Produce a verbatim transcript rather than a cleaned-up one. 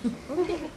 Pour deux.